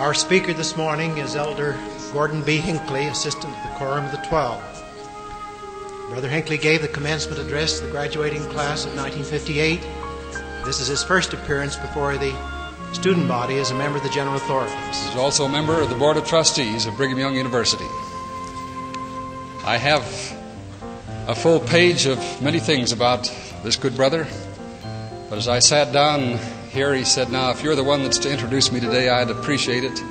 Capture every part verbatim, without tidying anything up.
Our speaker this morning is Elder Gordon B. Hinckley, assistant to the Quorum of the Twelve. Brother Hinckley gave the commencement address to the graduating class of nineteen fifty-eight. This is his first appearance before the student body as a member of the General Authorities. He's also a member of the Board of Trustees of Brigham Young University. I have a full page of many things about this good brother, but as I sat down here, he said, "Now, if you're the one that's to introduce me today, I'd appreciate it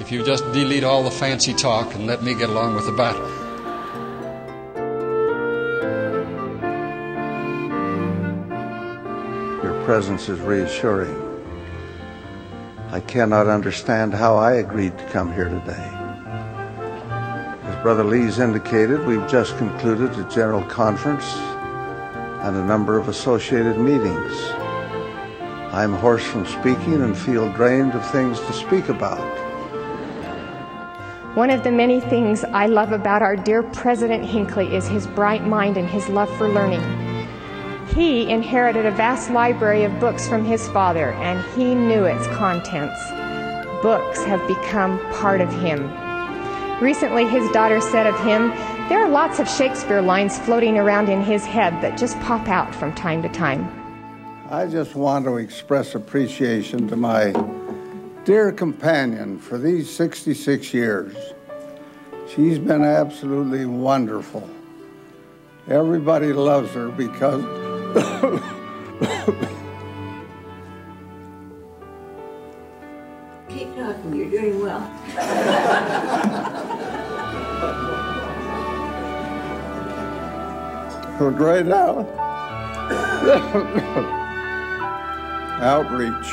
if you just delete all the fancy talk and let me get along with the battle." Your presence is reassuring. I cannot understand how I agreed to come here today. As Brother Lee's indicated, we've just concluded a General Conference and a number of associated meetings. I'm hoarse from speaking and feel drained of things to speak about. One of the many things I love about our dear President Hinckley is his bright mind and his love for learning. He inherited a vast library of books from his father, and he knew its contents. Books have become part of him. Recently, his daughter said of him, "There are lots of Shakespeare lines floating around in his head that just pop out from time to time." I just want to express appreciation to my dear companion for these sixty-six years. She's been absolutely wonderful. Everybody loves her because keep talking, you're doing well. Her great out outreach.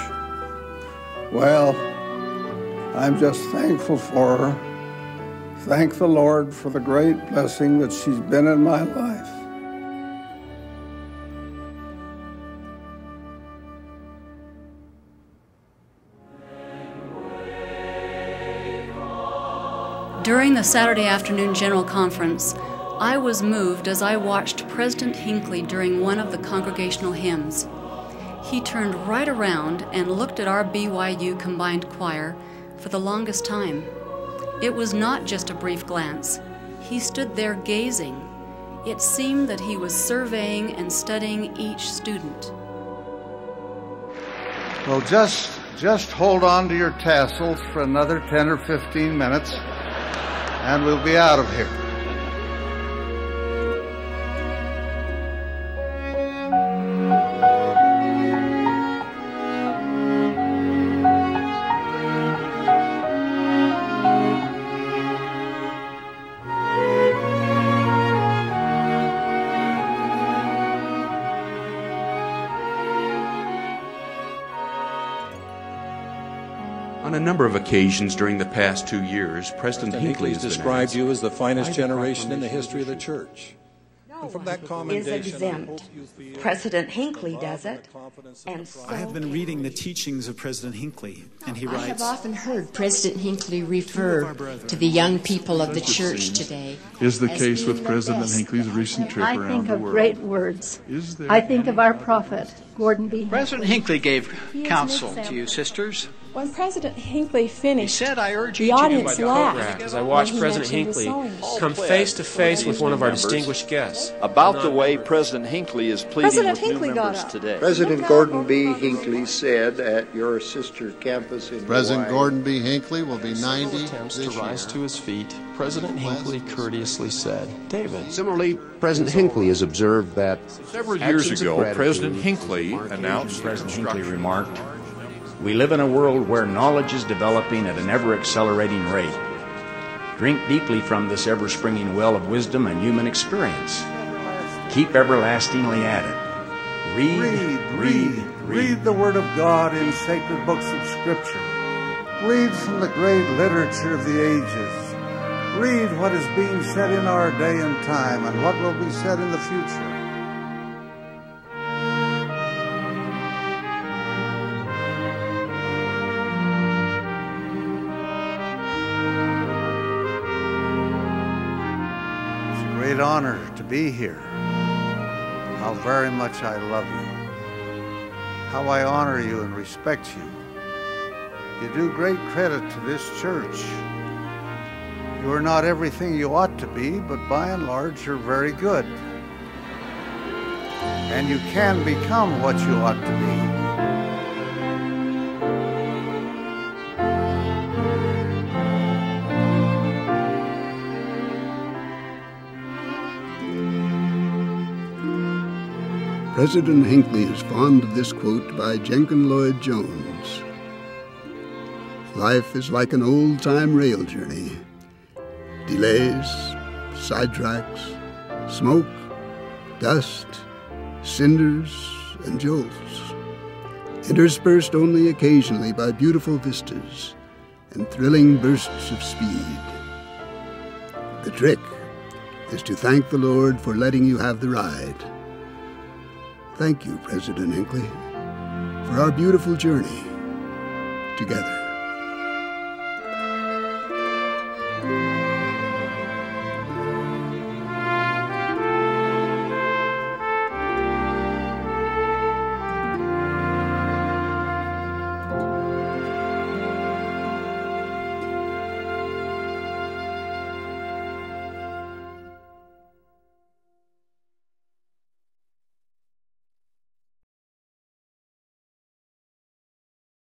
Well, I'm just thankful for her. Thank the Lord for the great blessing that she's been in my life. During the Saturday afternoon General Conference, I was moved as I watched President Hinckley during one of the congregational hymns. He turned right around and looked at our B Y U combined choir for the longest time. It was not just a brief glance. He stood there gazing. It seemed that he was surveying and studying each student. Well, just, just hold on to your tassels for another ten or fifteen minutes, and we'll be out of here. On a number of occasions during the past two years, President, President Hinckley has described asked, you as the finest generation in the history of the church. No and from that commendation, is exempt. President Hinckley does it, and so I have been reading the teachings of President Hinckley, and he writes, "I have often heard President Hinckley refer to the young people of the church today." Is the case with President Hinckley's recent trip around the world. I think of great words. I think of our prophet, Gordon B. Hinckley. President Hinckley gave counsel to you, sisters. When President Hinckley finished, he said, "I urge the audience laughed." As I watched President Hinckley come face to face with one of our distinguished guests. About the way President Hinckley is pleading with new members today. President Gordon B. Hinckley said at your sister campus in Hawaii. President Gordon B. Hinckley will be ninety attempts to rise to his feet. President Hinckley courteously said, "David." Similarly, President Hinckley has observed that several years ago, President Hinckley announced. President Hinckley remarked, "We live in a world where knowledge is developing at an ever-accelerating rate. Drink deeply from this ever-springing well of wisdom and human experience. Keep everlastingly at it. Read, read, read, read, read the Word of God in sacred books of Scripture. Read from the great literature of the ages. Read what is being said in our day and time and what will be said in the future." It's a great honor to be here. How very much I love you. How I honor you and respect you. You do great credit to this church. You are not everything you ought to be, but by and large, you're very good. And you can become what you ought to be. President Hinckley is fond of this quote by Jenkin Lloyd Jones. Life is like an old-time rail journey. Delays, sidetracks, smoke, dust, cinders, and jolts, interspersed only occasionally by beautiful vistas and thrilling bursts of speed. The trick is to thank the Lord for letting you have the ride. Thank you, President Hinckley, for our beautiful journey together.